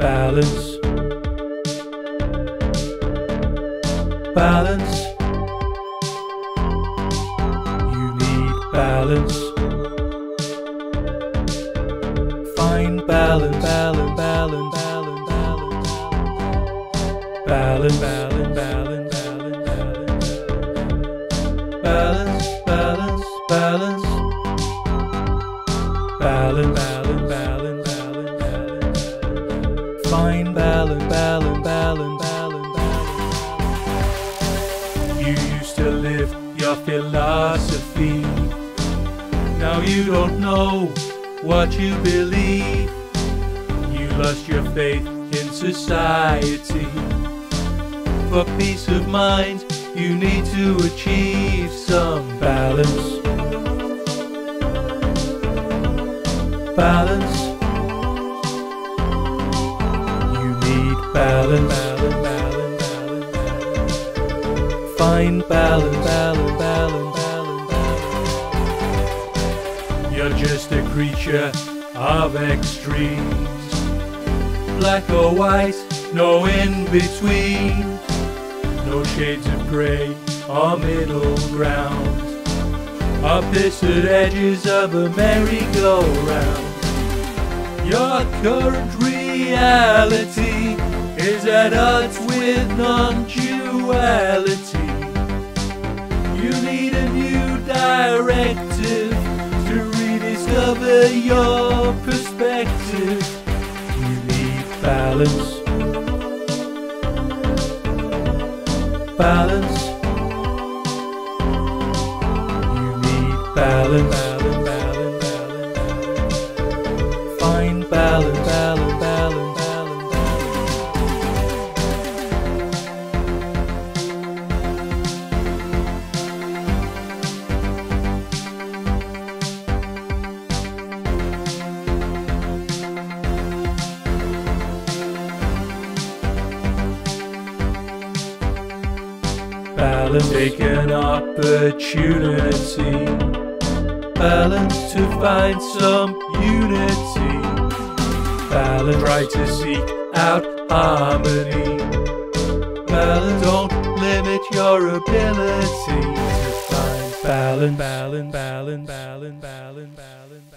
Balance, balance. You need balance. Find balance, balance, balance, balance, balance, balance, balance, balance, balance, balance, balance, balance, balance, balance, balance. Find balance, balance, balance, balance, balance. You used to live your philosophy. Now you don't know what you believe. You lost your faith in society. For peace of mind, you need to achieve some balance. Balance. Balance, balance, balance. Find balance, balance, balance, balance. You're just a creature of extremes. Black or white, no in between. No shades of grey or middle ground. Opposite edges of a merry-go-round. Your current reality is at odds with non-duality. You need a new directive to rediscover your perspective. You need balance. Balance. You need balance. Balance, balance, balance. Find balance, balance, balance. Balance, take an opportunity. Balance to find some unity. Balance, try to seek out harmony. Balance, don't limit your ability to find balance, balance, balance, balance, balance, balance.